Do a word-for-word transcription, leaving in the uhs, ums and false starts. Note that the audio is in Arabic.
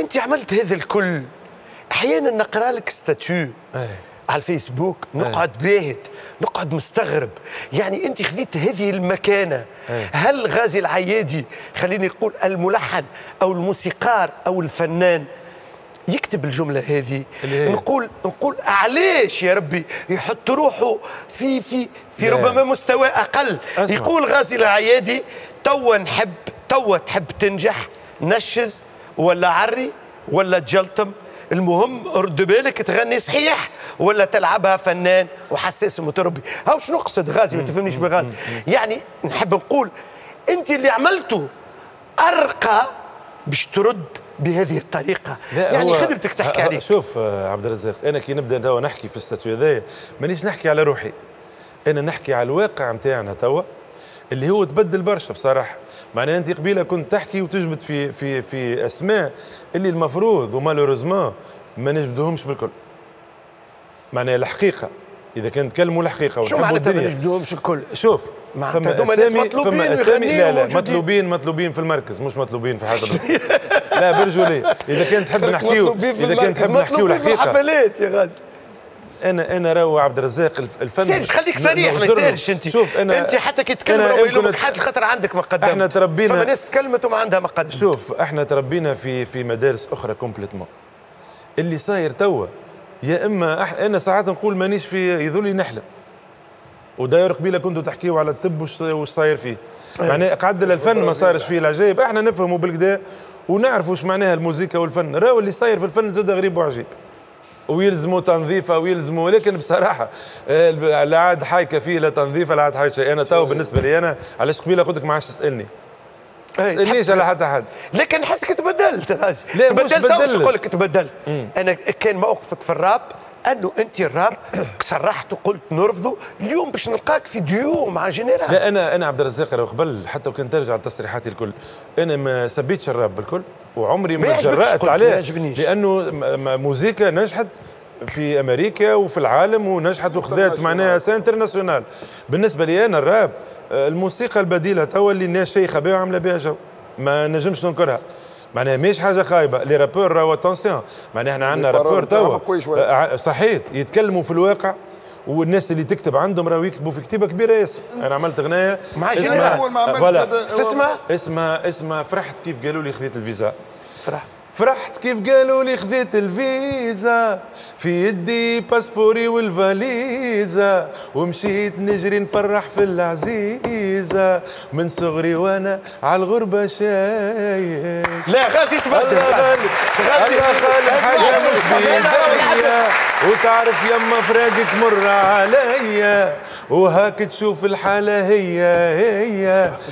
انت عملت هذا الكل. احيانا نقرا لك ستاتيو على الفيسبوك نقعد باهت، نقعد مستغرب، يعني انت خذيت هذه المكانه. هل غازي العيادي، خليني نقول الملحن او الموسيقار او الفنان، يكتب الجمله هذه؟ نقول نقول علاش يا ربي يحط روحه في في في ربما مستوى اقل. أسمع. يقول غازي العيادي توا نحب، توا تحب تنجح، نشز ولا عري ولا تجلطم، المهم رد بالك تغني صحيح ولا تلعبها فنان وحساس ومتربي. هاو شنو نقصد غازي، ما تفهمنيش بغلط، يعني نحب نقول انت اللي عملته ارقى باش ترد بهذه الطريقه، يعني خدمتك تحكي عليك. شوف عبد الرزاق، انا كي نبدا توا نحكي في الستاتيو هذايا مانيش نحكي على روحي، انا نحكي على الواقع نتاعنا توا اللي هو تبدل برشا بصراحه. معناها انت قبيله كنت تحكي وتجبد في في في اسماء اللي المفروض ومالوريزمون ما نجبدوهمش بالكل. معناها الحقيقه اذا كان نتكلموا الحقيقه ونحبوا الدنيا ما نجبدوهمش الكل. شوف فما اسامي، فما اسامي لا لا مطلوبين، مطلوبين في المركز مش مطلوبين في حاجه لا برجوليه. اذا كان تحب نحكيو، اذا كان تحب نحكيو الحقيقه حفلات يا غازي. انا انا راهو عبد الرزاق الفن سيرش، خليك صريح ما يسالش انت. شوف أنا انت حتى كي تكلم راهو يلومك حد، خاطر عندك ما قدمت. احنا تربينا، فما ناس تكلمت وما عندها ما قدمت. شوف احنا تربينا في في مدارس اخرى كومبليتمون. اللي صاير توا يا اما أح... انا ساعات نقول مانيش في يذولي نحلم. وداير قبيله كنتوا تحكيوا على الطب وش صاير فيه. معناها قعدنا الفن ما صارش فيه العجائب، احنا نفهموا بالكدا ونعرفوا واش معناها الموسيقى والفن. راهو اللي صاير في الفن زاد غريب وعجيب. ويلزموا تنظيفه ويلزموا، ولكن بصراحه لا عاد حايكه فيه لا تنظيفه لا عاد حايكه شيء. انا تو بالنسبه لي انا، علاش قبيله قلت لك ما عادش تسالني، ما تسالنيش على حتى حد. لكن نحسك تبدلت غازي، تبدلت مش نقول لك تبدلت. انا كان موقفك في الراب انه انت الراب صرحت وقلت نرفضه، اليوم باش نلقاك في ديو مع جنرال. لا انا انا عبد الرزاق قبل حتى وكان ترجع لتصريحاتي الكل، انا ما سبيتش الراب بالكل وعمري ما تجرأت عليه، لانه موزيكا نجحت في امريكا وفي العالم ونجحت وخذات معناها سان انترناسيونال. بالنسبه لي انا الراب الموسيقى البديله توا اللي الناس شيخه بها وعامله بها جو، ما نجمش ننكرها. معناها ماهيش حاجه خايبه، لي رابور راهو اتونسيون، معناها احنا عندنا رابور توا صحيت يتكلموا في الواقع، والناس اللي تكتب عندهم راهو يكتبوا في كتيبه كبيره ياسر. انا عملت غنايه اسمها اول ما عملت اسمها اسمها اسمها فرحت كيف قالوا لي خذيت الفيزا. فرحت فرحت كيف قالوا لي خذيت الفيزا، في يدي باسبوري والفاليزا، ومشيت نجري نفرح في العزيزه، من صغري وانا على الغربه شايف. لا غازي تبدل، غازي غازي حاجه مش بيديا، وتعرف يما فراقك مر عليا، وهاك تشوف الحاله هي هي